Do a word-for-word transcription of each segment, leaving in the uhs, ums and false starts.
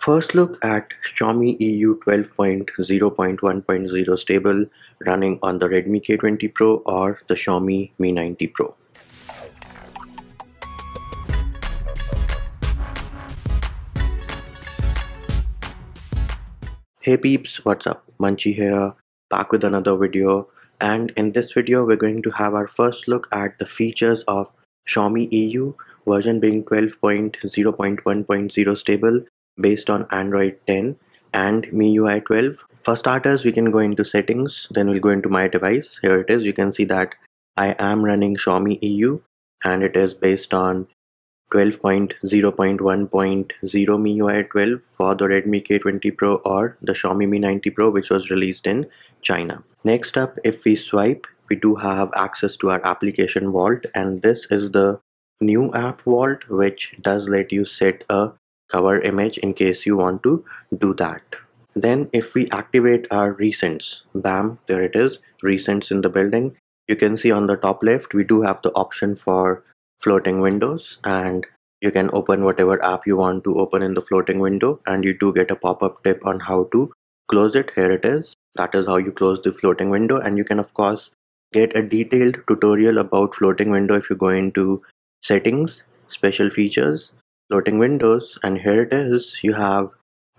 First look at Xiaomi E U twelve point oh point one point oh stable running on the Redmi K twenty Pro or the Xiaomi Mi nine T Pro. Hey peeps, what's up? Munchy here, back with another video, and in this video we're going to have our first look at the features of Xiaomi E U, version being twelve point oh point one point oh stable based on Android ten and M I U I twelve. For starters, we can go into settings, then we'll go into my device. Here it is. You can see that I am running Xiaomi E U and it is based on twelve point oh point one point oh M I U I twelve for the Redmi K twenty Pro or the Xiaomi Mi nine T Pro, which was released in China. Next up, if we swipe, we do have access to our application vault, and this is the new app vault, which does let you set a cover image in case you want to do that. Then if we activate our recents, bam, there it is, recents in the building. You can see on the top left we do have the option for floating windows, and you can open whatever app you want to open in the floating window, and you do get a pop-up tip on how to close it. Here it is. That is how you close the floating window, and you can of course get a detailed tutorial about floating window if you go into settings, special features, floating windows, and here it is. You have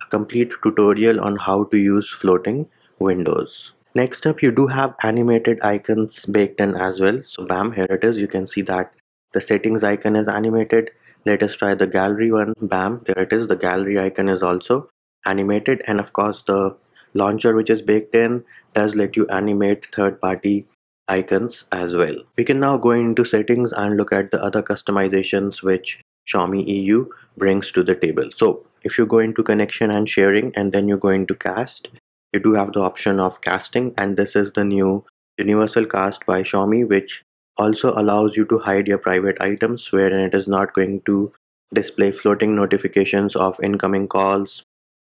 a complete tutorial on how to use floating windows. Next up, you do have animated icons baked in as well. So bam, here it is. You can see that the settings icon is animated. Let us try the gallery one. Bam, there it is. The gallery icon is also animated, and of course the launcher, which is baked in, does let you animate third-party icons as well. We can now go into settings and look at the other customizations which Xiaomi E U brings to the table. So if you go into connection and sharing, and then you go into cast, you do have the option of casting, and this is the new universal cast by Xiaomi, which also allows you to hide your private items, wherein it is not going to display floating notifications of incoming calls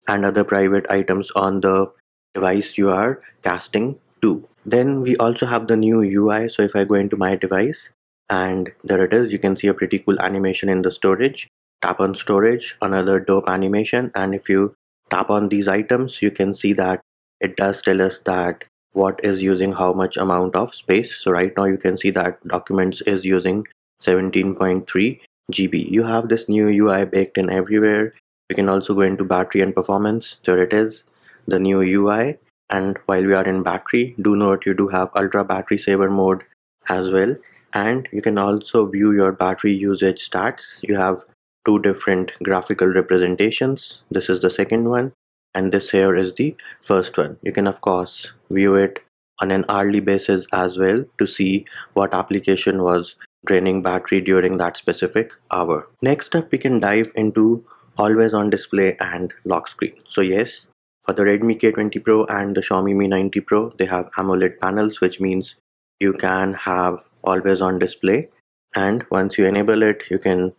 and other private items on the device you are casting to. Then we also have the new U I. So if I go into my device, and there it is, you can see a pretty cool animation in the storage. Tap on storage, another dope animation, and if you tap on these items, you can see that it does tell us that what is using how much amount of space. So right now you can see that documents is using seventeen point three gigabytes. You have this new U I baked in everywhere. We can also go into battery and performance. There it is, the new U I. And while we are in battery, do note you do have ultra battery saver mode as well. And you can also view your battery usage stats. You have two different graphical representations. This is the second one, and this here is the first one. You can of course view it on an hourly basis as well to see what application was draining battery during that specific hour. Next up, we can dive into always on display and lock screen. So yes, for the Redmi K twenty Pro and the Xiaomi Mi nine T Pro, they have AMOLED panels, which means you can have always on display, and once you enable it, you can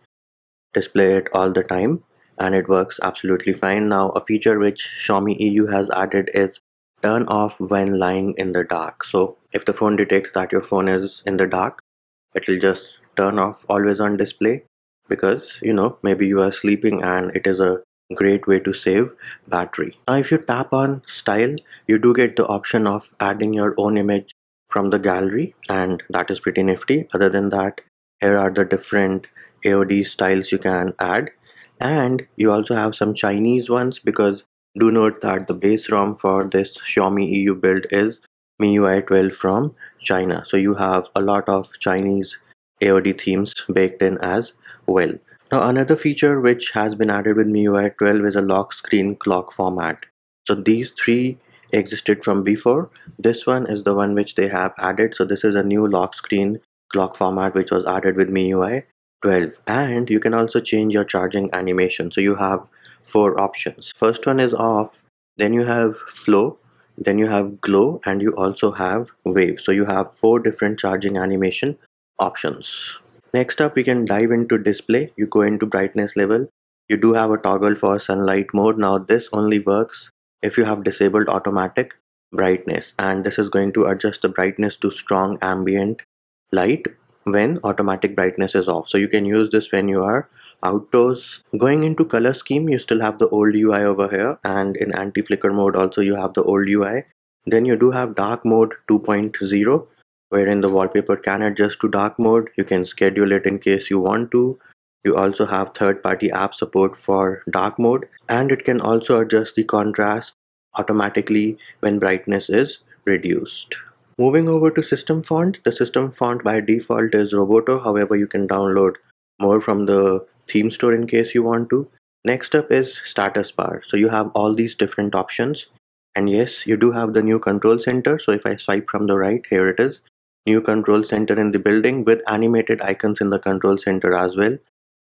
display it all the time, and it works absolutely fine. Now a feature which Xiaomi E U has added is turn off when lying in the dark. So if the phone detects that your phone is in the dark, it will just turn off always on display, because you know, maybe you are sleeping, and it is a great way to save battery. Now if you tap on style, you do get the option of adding your own image from the gallery, and that is pretty nifty. Other than that, here are the different A O D styles you can add, and you also have some Chinese ones, because do note that the base ROM for this Xiaomi E U build is M I U I twelve from China, so you have a lot of Chinese A O D themes baked in as well. Now another feature which has been added with M I U I twelve is a lock screen clock format. So these three existed from before. This one is the one which they have added. So this is a new lock screen clock format which was added with M I U I twelve, and you can also change your charging animation. So you have four options. First one is off, then you have flow, then you have glow, and you also have wave. So you have four different charging animation options. Next up, we can dive into display. You go into brightness level. You do have a toggle for sunlight mode. Now this only works if you have disabled automatic brightness, and this is going to adjust the brightness to strong ambient light when automatic brightness is off. So you can use this when you are outdoors. Going into color scheme, you still have the old U I over here, and in anti-flicker mode also you have the old U I. Then you do have dark mode two point zero, wherein the wallpaper can adjust to dark mode. You can schedule it in case you want to. You also have third-party app support for dark mode, and it can also adjust the contrast automatically when brightness is reduced. Moving over to system font, the system font by default is Roboto, however you can download more from the theme store in case you want to. Next up is status bar. So you have all these different options, and yes, you do have the new control center. So if I swipe from the right, here it is, new control center in the building with animated icons in the control center as well.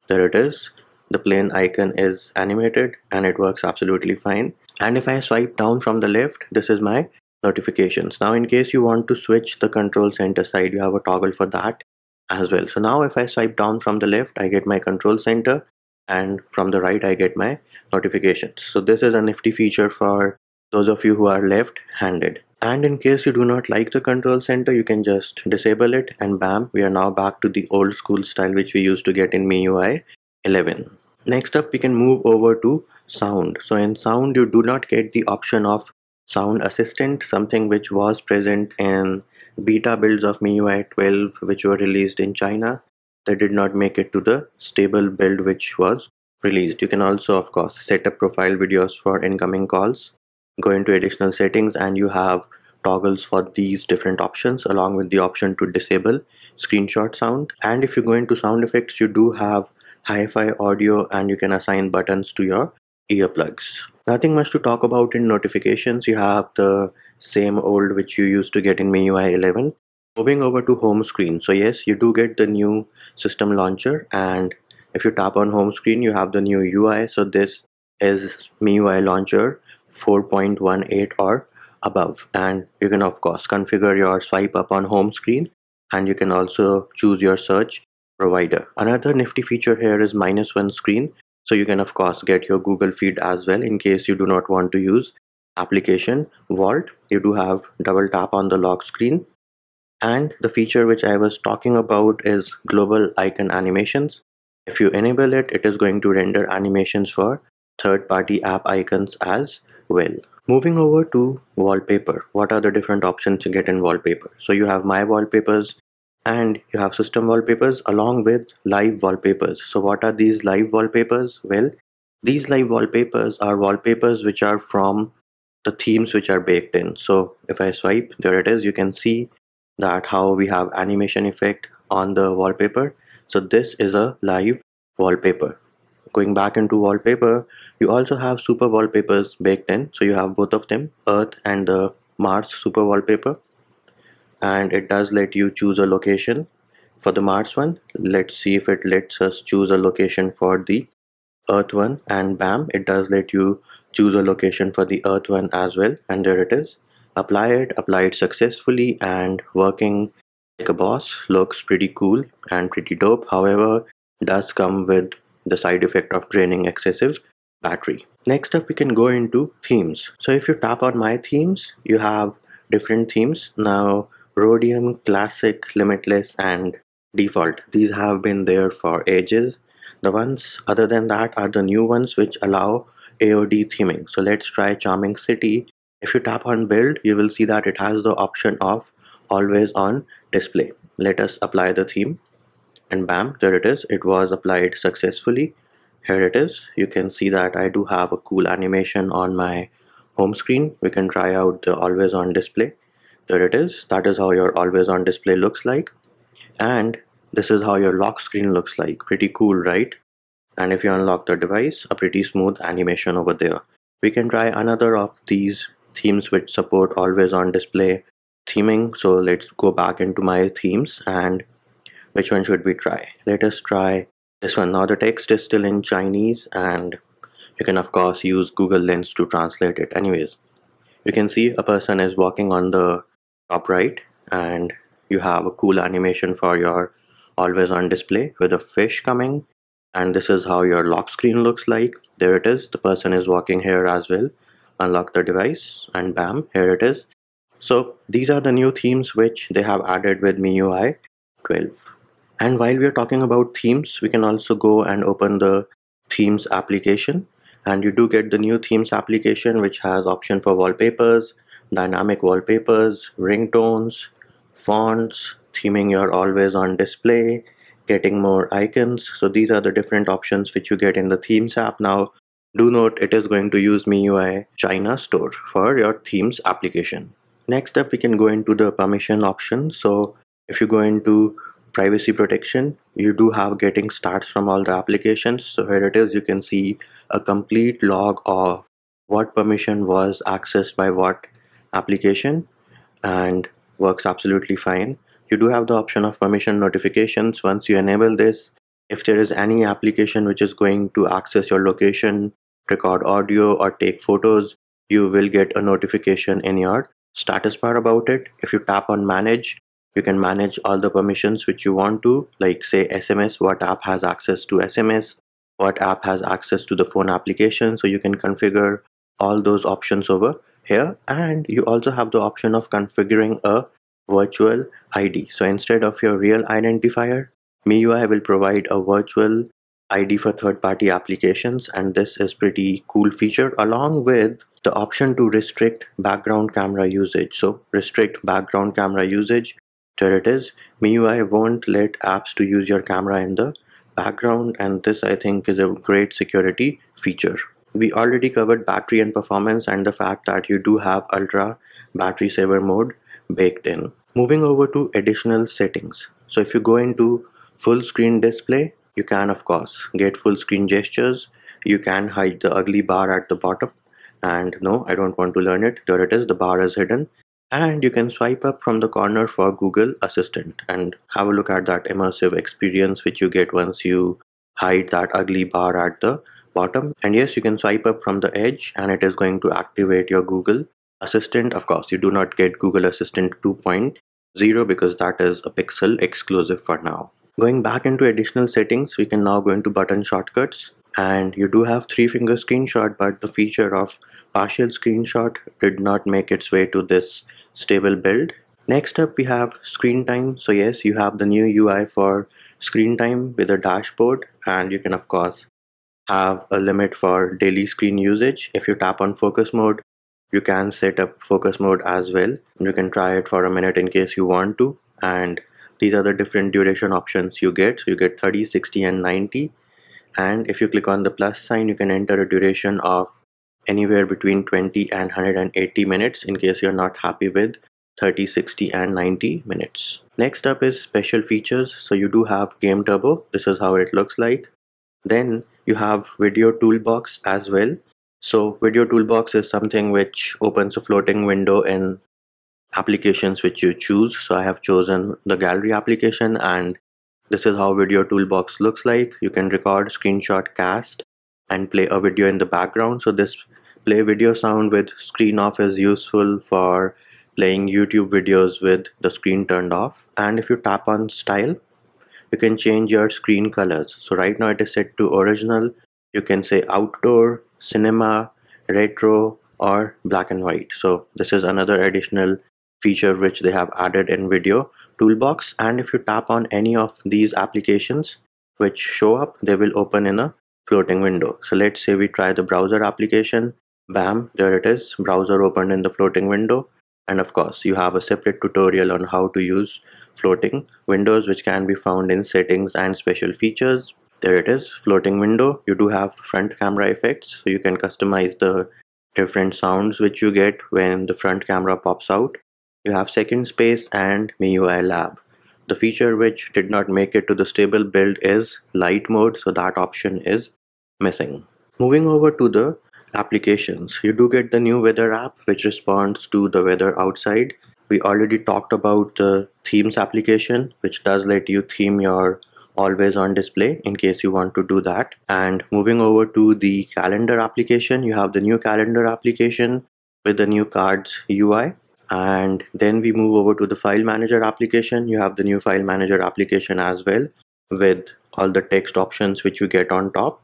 There it is, the plane icon is animated and it works absolutely fine. And if I swipe down from the left, this is my notifications. Now in case you want to switch the control center side, you have a toggle for that as well. So now if I swipe down from the left, I get my control center, and from the right I get my notifications. So this is a nifty feature for those of you who are left-handed. And in case you do not like the control center, you can just disable it, and bam, we are now back to the old school style which we used to get in M I U I eleven. Next up, we can move over to sound. So in sound, you do not get the option of sound assistant, something which was present in beta builds of M I U I twelve which were released in China. They did not make it to the stable build which was released. You can also, of course, set up profile videos for incoming calls. Go into additional settings, and you have toggles for these different options, along with the option to disable screenshot sound. And if you go into sound effects, you do have hi-fi audio, and you can assign buttons to your earplugs. Nothing much to talk about in notifications. You have the same old which you used to get in M I U I eleven. Moving over to home screen. So yes, you do get the new system launcher, and if you tap on home screen, you have the new U I. So this is M I U I launcher four point one eight or above, and you can of course configure your swipe up on home screen, and you can also choose your search provider. Another nifty feature here is minus one screen. So you can of course get your Google feed as well in case you do not want to use application vault. You do have double tap on the lock screen, and the feature which I was talking about is global icon animations. If you enable it, it is going to render animations for third-party app icons as well. Moving over to wallpaper, what are the different options you get in wallpaper? So you have my wallpapers, and you have system wallpapers along with live wallpapers. So what are these live wallpapers? Well, these live wallpapers are wallpapers which are from the themes which are baked in. So if I swipe, there it is, you can see that how we have animation effect on the wallpaper. So this is a live wallpaper. Going back into wallpaper, you also have super wallpapers baked in. So you have both of them, Earth and the Mars super wallpaper, and it does let you choose a location for the Mars one. Let's see if it lets us choose a location for the Earth one, and bam, it does let you choose a location for the Earth one as well. And there it is, apply it, apply it successfully, and working like a boss. Looks pretty cool and pretty dope. However, does come with the side effect of draining excessive battery. Next up, we can go into themes. So if you tap on my themes, you have different themes now: Rhodium, Classic, Limitless, and Default. These have been there for ages. The ones other than that are the new ones which allow A O D theming. So let's try Charming City. If you tap on build, you will see that it has the option of always on display. Let us apply the theme, and bam, there it is. It was applied successfully. Here it is. You can see that I do have a cool animation on my home screen. We can try out the always on display. There it is. That is how your always on display looks like, and this is how your lock screen looks like. Pretty cool, right? And if you unlock the device, a pretty smooth animation over there. We can try another of these themes which support always on display theming. So let's go back into my themes, and which one should we try? Let us try this one. Now the text is still in Chinese, and you can of course use Google Lens to translate it. Anyways, you can see a person is walking on the top right, and you have a cool animation for your always on display with a fish coming, and this is how your lock screen looks like. There it is, the person is walking here as well. Unlock the device, and bam, here it is. So these are the new themes which they have added with M I U I twelve. And while we are talking about themes, we can also go and open the themes application, and you do get the new themes application, which has option for wallpapers, dynamic wallpapers, ringtones, fonts, theming your always on display, getting more icons. So these are the different options which you get in the themes app. Now do note, it is going to use M I U I China store for your themes application. Next up, we can go into the permission option. So if you go into privacy protection, you do have getting starts from all the applications. So here it is, you can see a complete log of what permission was accessed by what application, and works absolutely fine. You do have the option of permission notifications. Once you enable this, if there is any application which is going to access your location, record audio or take photos, you will get a notification in your status bar about it. If you tap on manage, you can manage all the permissions which you want to, like say S M S, what app has access to S M S, what app has access to the phone application. So you can configure all those options over here, and you also have the option of configuring a virtual I D. So instead of your real identifier, M I U I will provide a virtual I D for third-party applications, and this is pretty cool feature, along with the option to restrict background camera usage. So restrict background camera usage. There it is. M I U I won't let apps to use your camera in the background, and this I think is a great security feature. We already covered battery and performance, and the fact that you do have ultra battery saver mode baked in. Moving over to additional settings. So if you go into full screen display, you can of course get full screen gestures. You can hide the ugly bar at the bottom, and no, I don't want to learn it. There it is, the bar is hidden. And you can swipe up from the corner for Google Assistant, and have a look at that immersive experience which you get once you hide that ugly bar at the bottom. And yes, you can swipe up from the edge, and it is going to activate your Google Assistant. Of course, you do not get Google Assistant two point oh because that is a Pixel exclusive for now. Going back into additional settings, we can now go into button shortcuts, and you do have three finger screenshot, but the feature of partial screenshot did not make its way to this stable build. Next up, we have screen time. So yes, you have the new U I for screen time with a dashboard, and you can of course have a limit for daily screen usage. If you tap on focus mode, you can set up focus mode as well. You can try it for a minute in case you want to, and these are the different duration options you get. So you get thirty, sixty and ninety, and if you click on the plus sign, you can enter a duration of anywhere between twenty and one hundred eighty minutes in case you're not happy with thirty, sixty and ninety minutes. Next up is special features. So you do have Game Turbo. This is how it looks like. Then you have Video Toolbox as well. So Video Toolbox is something which opens a floating window in applications which you choose. So I have chosen the gallery application, and this is how Video Toolbox looks like. You can record, screenshot, cast, and play a video in the background. So this play video sound with screen off is useful for playing YouTube videos with the screen turned off. And if you tap on style, you can change your screen colors. So right now it is set to original. You can say outdoor, cinema, retro, or black and white. So this is another additional feature which they have added in Video Toolbox. And if you tap on any of these applications which show up, they will open in a floating window. So let's say we try the browser application. Bam, there it is, browser opened in the floating window. And of course, you have a separate tutorial on how to use floating windows, which can be found in settings and special features. There it is, floating window. You do have front camera effects, so you can customize the different sounds which you get when the front camera pops out. You have second space and M I U I Lab. The feature which did not make it to the stable build is light mode, so that option is missing. Moving over to the applications, you do get the new weather app which responds to the weather outside. We already talked about the themes application, which does let you theme your always on display in case you want to do that. And moving over to the calendar application, you have the new calendar application with the new cards U I. And then we move over to the file manager application. You have the new file manager application as well, with all the text options which you get on top.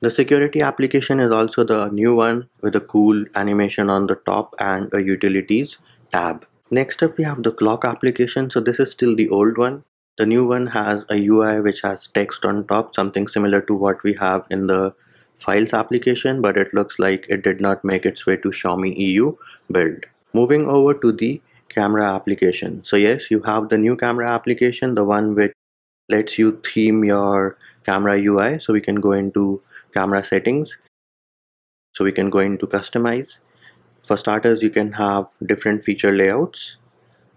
The security application is also the new one with a cool animation on the top and a utilities tab. Next up, we have the clock application. So this is still the old one. The new one has a U I which has text on top, something similar to what we have in the Files application, but it looks like it did not make its way to Xiaomi E U build. Moving over to the camera application. So yes, you have the new camera application, the one which lets you theme your camera U I. So we can go into camera settings. So we can go into customize. For starters, you can have different feature layouts.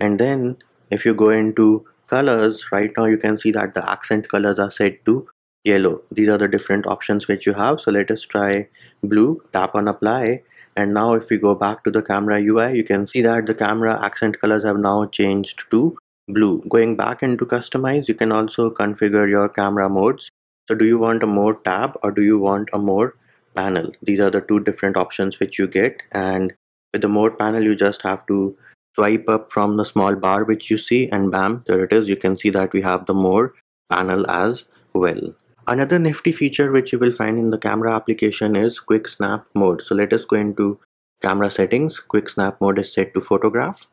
And then if you go into colors, right now you can see that the accent colors are set to yellow. These are the different options which you have. So let us try blue, tap on apply. And now if we go back to the camera U I, you can see that the camera accent colors have now changed to blue. Going back into customize, you can also configure your camera modes. So do you want a more tab or do you want a more panel? These are the two different options which you get. And with the more panel, you just have to swipe up from the small bar which you see, and bam, there it is. You can see that we have the more panel as well. Another nifty feature which you will find in the camera application is quick snap mode. So let us go into camera settings. Quick snap mode is set to photograph.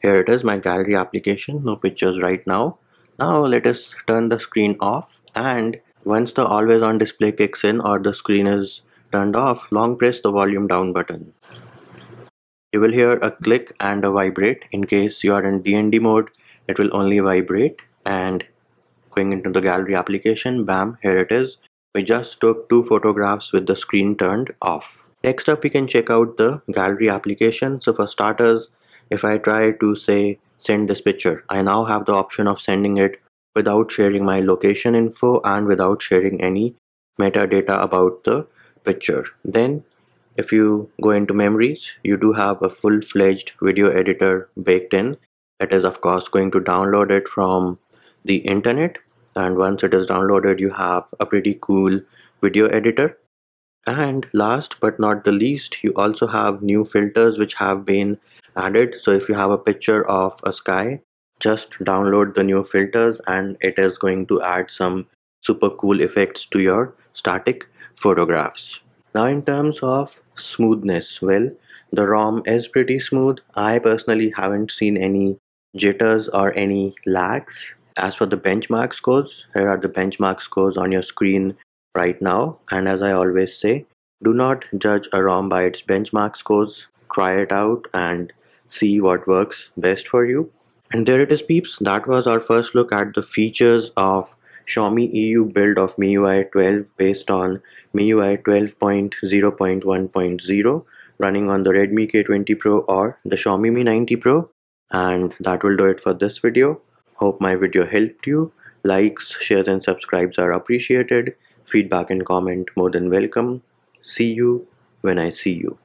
Here it is, my gallery application, no pictures right now. Now let us turn the screen off, and once the always on display kicks in or the screen is turned off, long press the volume down button. You will hear a click and a vibrate. In case you are in D N D mode, it will only vibrate. And going into the gallery application, bam, here it is. We just took two photographs with the screen turned off. Next up, we can check out the gallery application. So for starters, if I try to say send this picture, I now have the option of sending it without sharing my location info and without sharing any metadata about the picture. Then if you go into memories, you do have a full-fledged video editor baked in. It is of course going to download it from the internet. And once it is downloaded, you have a pretty cool video editor. And last but not the least, you also have new filters which have been added. So if you have a picture of a sky, just download the new filters and it is going to add some super cool effects to your static photographs. Now in terms of smoothness, well, the ROM is pretty smooth. I personally haven't seen any jitters or any lags. As for the benchmark scores, here are the benchmark scores on your screen right now. And as I always say, do not judge a ROM by its benchmark scores. Try it out and see what works best for you. And there it is, peeps. That was our first look at the features of Xiaomi E U build of M I U I twelve based on M I U I twelve point zero point one point zero running on the Redmi K twenty Pro or the Xiaomi Mi nine T Pro. And that will do it for this video. Hope my video helped you. Likes, shares and subscribes are appreciated. Feedback and comment more than welcome. See you when I see you.